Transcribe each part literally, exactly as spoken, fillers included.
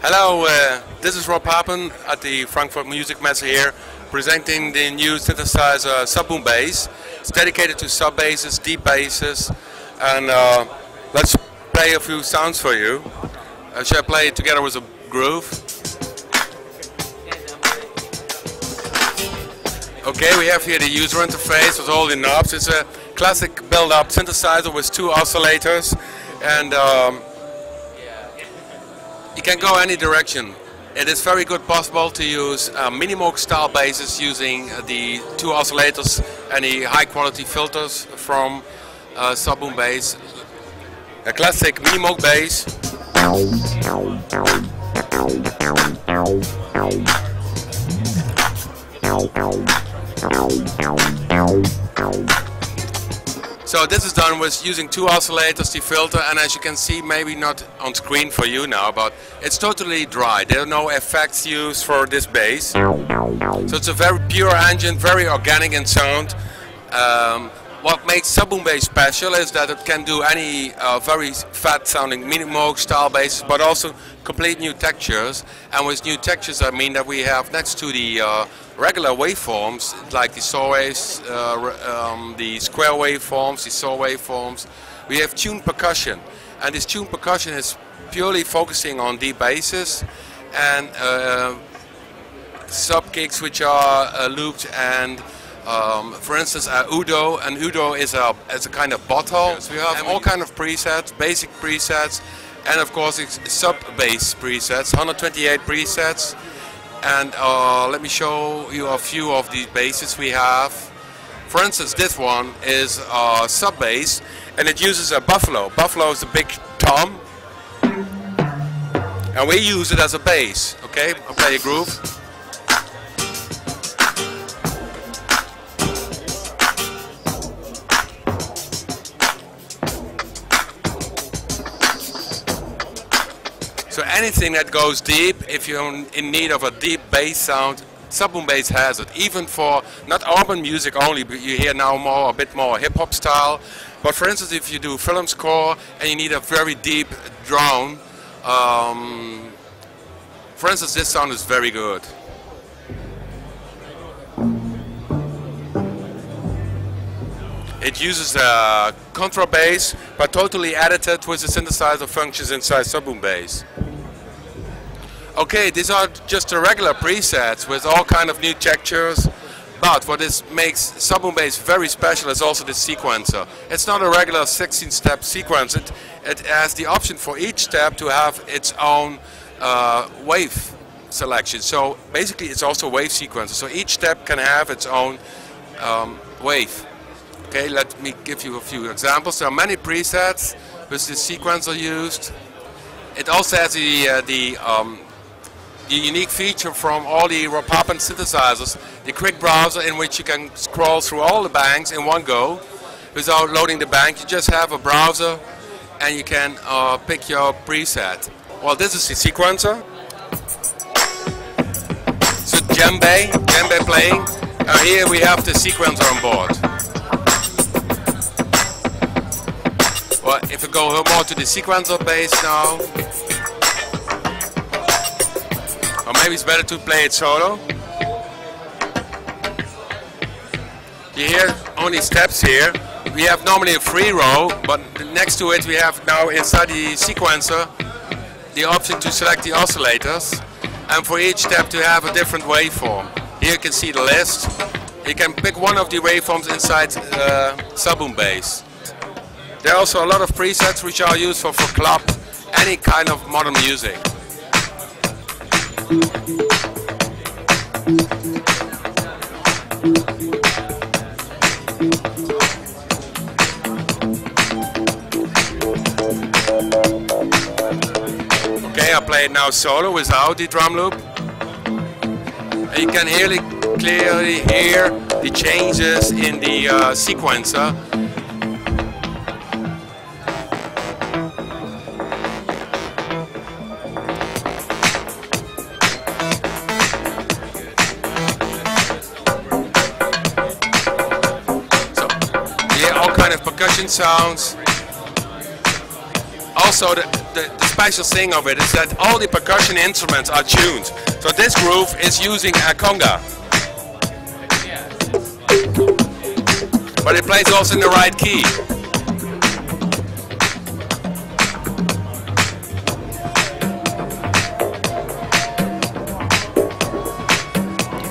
Hello, uh, this is Rob Papen at the Frankfurt Music Messe here, presenting the new synthesizer SubBoomBass. It's dedicated to sub basses, deep basses, and uh, let's play a few sounds for you. Uh, shall I play it together with a groove? Okay, we have here the user interface with all the knobs. It's a classic build-up synthesizer with two oscillators, and um, you can go any direction. It is very good possible to use uh, Minimoog style basses using the two oscillators and the high quality filters from uh, SubBoomBass. A classic Minimoog bass. So this is done with using two oscillators, the filter, and as you can see, maybe not on screen for you now, but it's totally dry. There are no effects used for this bass. So it's a very pure engine, very organic in sound. Um, what makes SubBoomBass special is that it can do any uh, very fat sounding Minimoog style basses, but also complete new textures. And with new textures, I mean that we have next to the uh, regular waveforms, like the saw waves, uh, um, the square waveforms, the saw waveforms, we have tuned percussion. And this tuned percussion is purely focusing on deep basses and uh, sub kicks which are uh, looped. And um, for instance, uh, Udo, and Udo is a, is a kind of bottle. So we have all kind of presets, basic presets, and of course sub bass presets, one hundred twenty-eight presets. And uh, let me show you a few of the basses we have. For instance, this one is a sub bass, and it uses a buffalo. Buffalo is a big tom, and we use it as a bass. Okay, I'll play a groove. So anything that goes deep, if you're in need of a deep bass sound, SubBoomBass has it. Even for not urban music only, but you hear now more a bit more hip-hop style. But for instance, if you do film score and you need a very deep drone, um, for instance, this sound is very good. It uses a contrabass, but totally edited with the synthesizer functions inside SubBoomBass. Okay, these are just the regular presets with all kind of new textures, but what is, makes SubBoomBass very special is also the sequencer. It's not a regular sixteen-step sequence. It, it has the option for each step to have its own uh, wave selection. So basically it's also wave sequencer. So each step can have its own um, wave. Okay, let me give you a few examples. There are many presets with the sequencer used. It also has the, uh, the, um, the unique feature from all the Rob Papen synthesizers, the quick browser in which you can scroll through all the banks in one go without loading the bank. You just have a browser and you can uh, pick your preset. Well, this is the sequencer. So djembe, djembe playing. Uh, here we have the sequencer on board. Well, if we go more to the sequencer bass now, or maybe it's better to play it solo. You hear only steps here. We have normally a free row, but next to it we have now inside the sequencer the option to select the oscillators, and for each step to have a different waveform. Here you can see the list. You can pick one of the waveforms inside uh, SubBoomBass. There are also a lot of presets which are used for, for club, any kind of modern music. Okay, I play it now solo without the drum loop. And you can really clearly hear the changes in the uh, sequencer. Percussion sounds. Also, the, the, the special thing of it is that all the percussion instruments are tuned. So this groove is using a conga. But it plays also in the right key.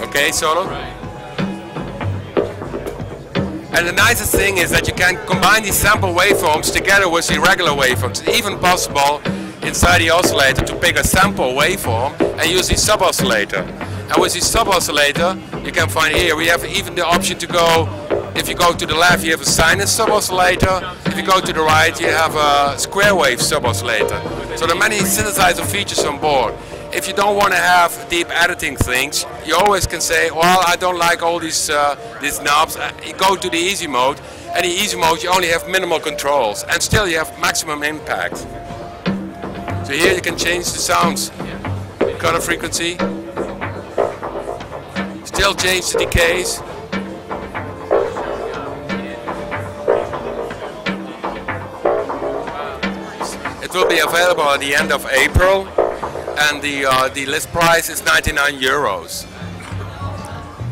Okay, solo. And the nicest thing is that you can combine these sample waveforms together with the regular waveforms. It's even possible inside the oscillator to pick a sample waveform and use the sub-oscillator. And with the sub-oscillator, you can find here, we have even the option to go, if you go to the left, you have a sinus sub-oscillator. If you go to the right, you have a square wave sub-oscillator. So there are many synthesizer features on board. If you don't want to have deep editing things, you always can say, well, I don't like all these uh, these knobs. You go to the easy mode, and in the easy mode you only have minimal controls, and still you have maximum impact. So here you can change the sounds, color frequency, still change the decays. It will be available at the end of April. And the, uh, the list price is ninety-nine euros.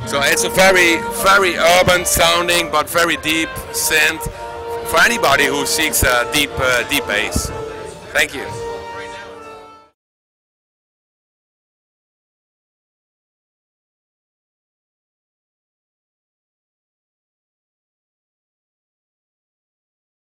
So it's a very, very urban sounding, but very deep synth for anybody who seeks a deep, uh, deep bass. Thank you.